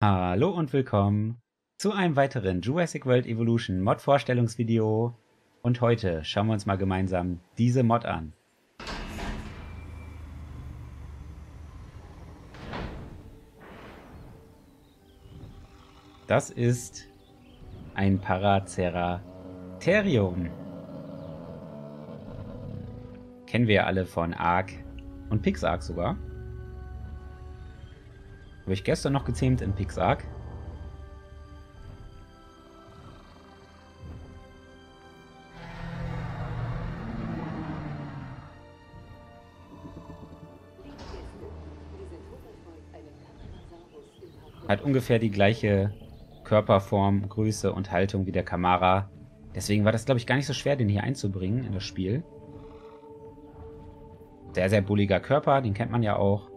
Hallo und willkommen zu einem weiteren Jurassic World Evolution Mod Vorstellungsvideo und heute schauen wir uns mal gemeinsam diese Mod an. Das ist ein Paraceratherium. Kennen wir ja alle von Ark und PixArk sogar. Habe ich gestern noch gezähmt in PixArk. Hat ungefähr die gleiche Körperform, Größe und Haltung wie der Kamara. Deswegen war das, glaube ich, gar nicht so schwer, den hier einzubringen in das Spiel. Sehr, sehr bulliger Körper, den kennt man ja auch.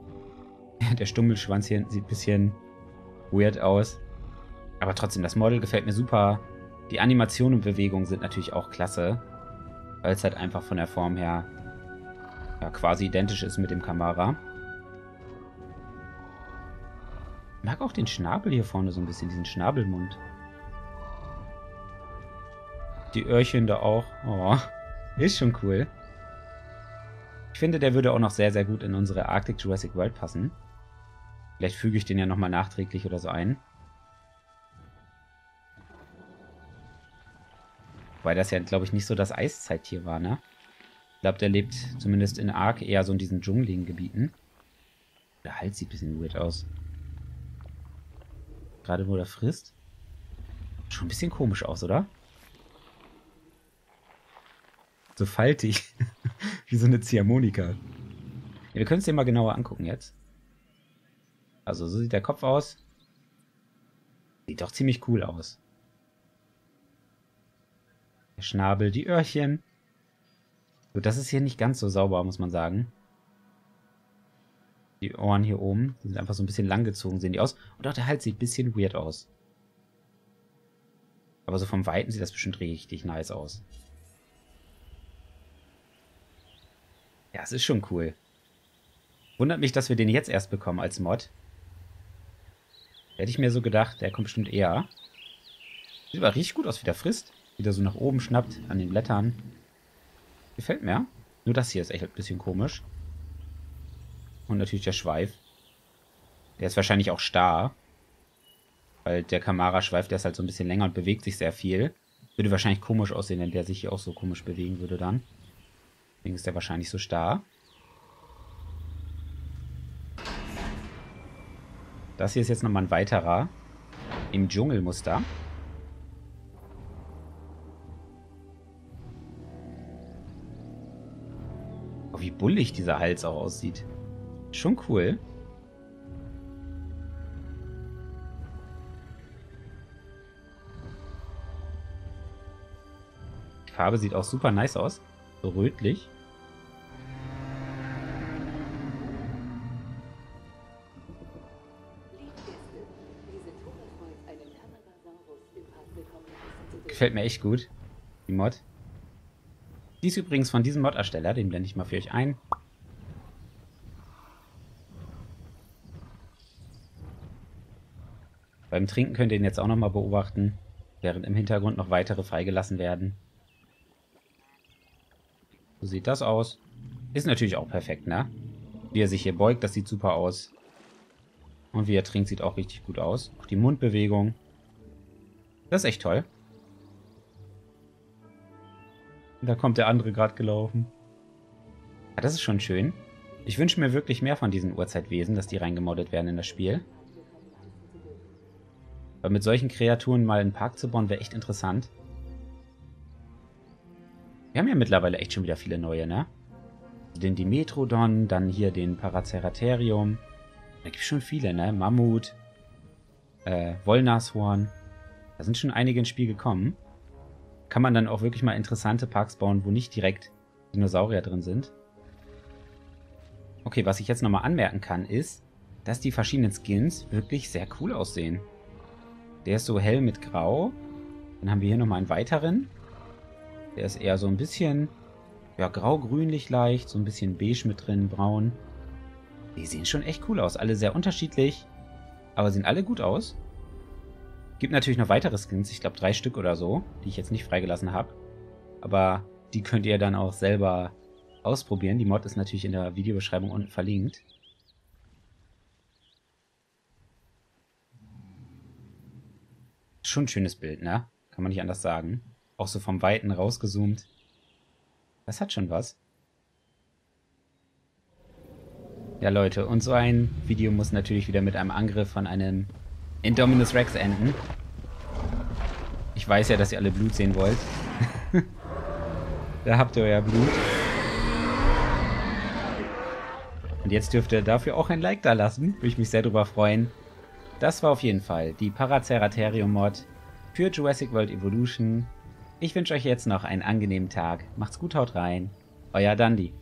Der Stummelschwanz hier sieht ein bisschen weird aus. Aber trotzdem, das Model gefällt mir super. Die Animationen und Bewegungen sind natürlich auch klasse. Weil es halt einfach von der Form her ja, quasi identisch ist mit dem Kamara. Ich mag auch den Schnabel hier vorne so ein bisschen, diesen Schnabelmund. Die Öhrchen da auch. Oh, ist schon cool. Ich finde, der würde auch noch sehr, sehr gut in unsere Arctic Jurassic World passen. Vielleicht füge ich den ja nochmal nachträglich oder so ein. Weil das ja, glaube ich, nicht so das Eiszeittier war, ne? Ich glaube, der lebt zumindest in Ark eher so in diesen dschungeligen Gebieten. Der Hals sieht ein bisschen weird aus. Gerade wo der frisst. Schon ein bisschen komisch aus, oder? So faltig. Wie so eine Ziehharmonika. Ja, wir können es dir mal genauer angucken jetzt. Also so sieht der Kopf aus. Sieht doch ziemlich cool aus. Der Schnabel, die Öhrchen. So, das ist hier nicht ganz so sauber, muss man sagen. Die Ohren hier oben, die sind einfach so ein bisschen langgezogen, sehen die aus. Und auch der Hals sieht ein bisschen weird aus. Aber so vom Weiten sieht das bestimmt richtig nice aus. Ja, es ist schon cool. Wundert mich, dass wir den jetzt erst bekommen als Mod. Hätte ich mir so gedacht, der kommt bestimmt eher. Sieht aber richtig gut aus, wie der frisst. Wieder so nach oben schnappt, an den Blättern. Gefällt mir. Nur das hier ist echt ein bisschen komisch. Und natürlich der Schweif. Der ist wahrscheinlich auch starr. Weil der Kamara-Schweif, der ist halt so ein bisschen länger und bewegt sich sehr viel. Würde wahrscheinlich komisch aussehen, wenn der sich hier auch so komisch bewegen würde dann. Deswegen ist der wahrscheinlich so starr. Das hier ist jetzt nochmal ein weiterer im Dschungelmuster. Oh, wie bullig dieser Hals auch aussieht. Schon cool. Die Farbe sieht auch super nice aus. So rötlich. Gefällt mir echt gut, die Mod. Die ist übrigens von diesem Mod-Ersteller, den blende ich mal für euch ein. Beim Trinken könnt ihr ihn jetzt auch nochmal beobachten, während im Hintergrund noch weitere freigelassen werden. So sieht das aus. Ist natürlich auch perfekt, ne? Wie er sich hier beugt, das sieht super aus. Und wie er trinkt, sieht auch richtig gut aus. Auch die Mundbewegung. Das ist echt toll. Und da kommt der andere gerade gelaufen. Ja, das ist schon schön. Ich wünsche mir wirklich mehr von diesen Urzeitwesen, dass die reingemoddet werden in das Spiel. Weil mit solchen Kreaturen mal einen Park zu bauen, wäre echt interessant. Wir haben ja mittlerweile echt schon wieder viele neue, ne? Den Dimetrodon, dann hier den Paraceratherium. Da gibt es schon viele, ne? Mammut, Wollnashorn. Da sind schon einige ins Spiel gekommen. Kann man dann auch wirklich mal interessante Parks bauen, wo nicht direkt Dinosaurier drin sind. Okay, was ich jetzt nochmal anmerken kann, ist, dass die verschiedenen Skins wirklich sehr cool aussehen. Der ist so hell mit Grau. Dann haben wir hier nochmal einen weiteren. Der ist eher so ein bisschen, ja, grau-grünlich leicht, so ein bisschen beige mit drin, braun. Die sehen schon echt cool aus, alle sehr unterschiedlich. aber sehen alle gut aus. Gibt natürlich noch weitere Skins, ich glaube 3 Stück oder so, die ich jetzt nicht freigelassen habe. Aber die könnt ihr dann auch selber ausprobieren. Die Mod ist natürlich in der Videobeschreibung unten verlinkt. Schon ein schönes Bild, ne? Kann man nicht anders sagen. Auch so vom Weiten rausgezoomt. Das hat schon was. Ja Leute, und so ein Video muss natürlich wieder mit einem Angriff von einem Dominus Rex enden. Ich weiß ja, dass ihr alle Blut sehen wollt. Da habt ihr euer Blut. Und jetzt dürft ihr dafür auch ein Like da lassen. Würde ich mich sehr drüber freuen. Das war auf jeden Fall die Paraceratherium-Mod für Jurassic World Evolution. Ich wünsche euch jetzt noch einen angenehmen Tag. Macht's gut, haut rein. Euer Dandy.